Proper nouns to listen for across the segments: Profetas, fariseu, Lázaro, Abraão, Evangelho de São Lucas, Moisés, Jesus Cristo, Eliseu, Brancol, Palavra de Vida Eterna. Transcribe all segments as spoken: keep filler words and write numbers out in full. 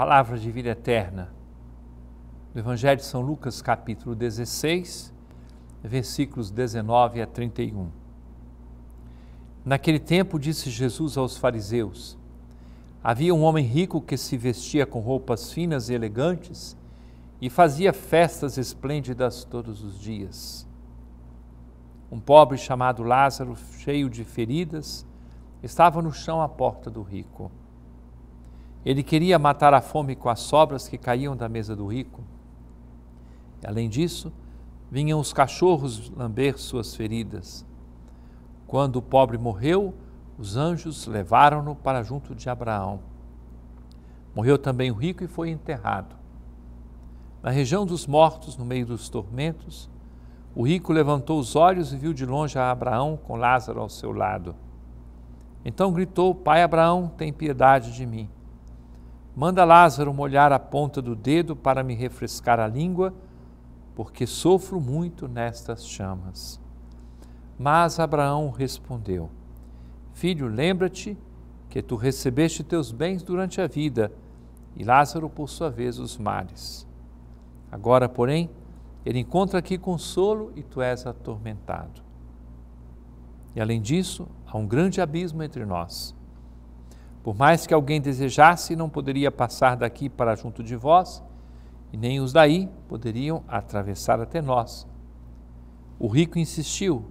Palavra de Vida Eterna, do Evangelho de São Lucas, capítulo dezesseis, versículos dezenove a trinta e um. Naquele tempo disse Jesus aos fariseus: havia um homem rico que se vestia com roupas finas e elegantes e fazia festas esplêndidas todos os dias. Um pobre chamado Lázaro, cheio de feridas, estava no chão à porta do rico. Ele queria matar a fome com as sobras que caíam da mesa do rico. E, além disso, vinham os cachorros lamber suas feridas. Quando o pobre morreu, os anjos levaram-no para junto de Abraão. Morreu também o rico e foi enterrado. Na região dos mortos, no meio dos tormentos, o rico levantou os olhos e viu de longe a Abraão com Lázaro ao seu lado. Então gritou: Pai Abraão, tem piedade de mim. Manda Lázaro molhar a ponta do dedo para me refrescar a língua, porque sofro muito nestas chamas. Mas Abraão respondeu: Filho, lembra-te que tu recebeste teus bens durante a vida, e Lázaro, por sua vez, os males. Agora, porém, ele encontra aqui consolo e tu és atormentado. E além disso, há um grande abismo entre nós. Por mais que alguém desejasse, não poderia passar daqui para junto de vós, e nem os daí poderiam atravessar até nós. O rico insistiu: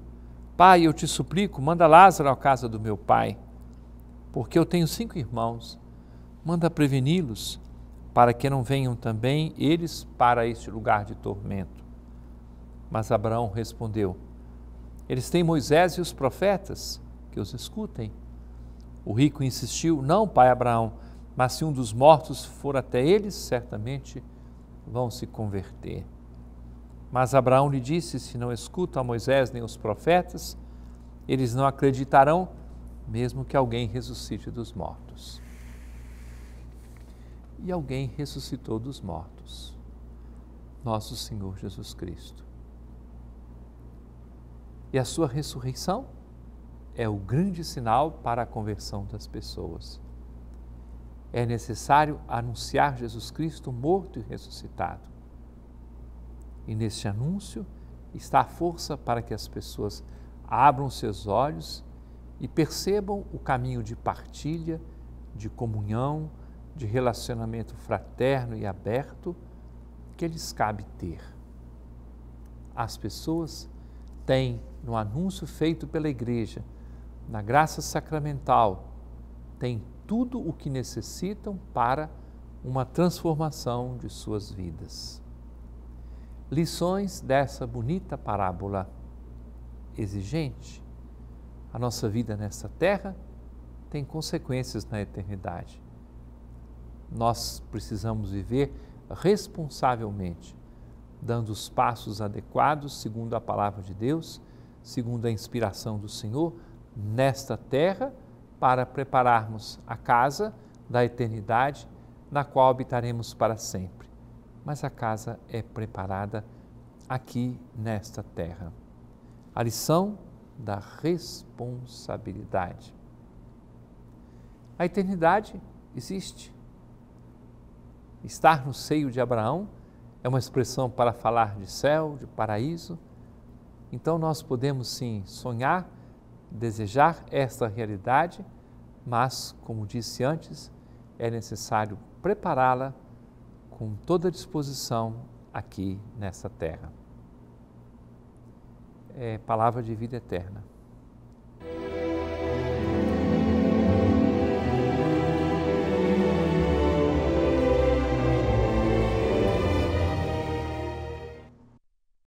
Pai, eu te suplico, manda Lázaro à casa do meu pai, porque eu tenho cinco irmãos. Manda preveni-los, para que não venham também eles para este lugar de tormento. Mas Abraão respondeu: Eles têm Moisés e os profetas, que os escutem. O rico insistiu: Não, pai Abraão, mas se um dos mortos for até eles, certamente vão se converter. Mas Abraão lhe disse: Se não escutam a Moisés nem os profetas, eles não acreditarão, mesmo que alguém ressuscite dos mortos. E alguém ressuscitou dos mortos, nosso Senhor Jesus Cristo. E a sua ressurreição é o grande sinal para a conversão das pessoas. É necessário anunciar Jesus Cristo morto e ressuscitado. E neste anúncio está a força para que as pessoas abram seus olhos e percebam o caminho de partilha, de comunhão, de relacionamento fraterno e aberto que lhes cabe ter. As pessoas têm, no anúncio feito pela Igreja, na graça sacramental, tem tudo o que necessitam para uma transformação de suas vidas. Lições dessa bonita parábola exigente. A nossa vida nesta terra tem consequências na eternidade. Nós precisamos viver responsavelmente, dando os passos adequados segundo a palavra de Deus, segundo a inspiração do Senhor, nesta terra, para prepararmos a casa da eternidade, na qual habitaremos para sempre. Mas a casa é preparada aqui nesta terra. A lição da responsabilidade. A eternidade existe. Estar no seio de Abraão é uma expressão para falar de céu, de paraíso. Então nós podemos sim sonhar, desejar esta realidade, mas, como disse antes, é necessário prepará-la com toda a disposição aqui nessa terra. É palavra de vida eterna.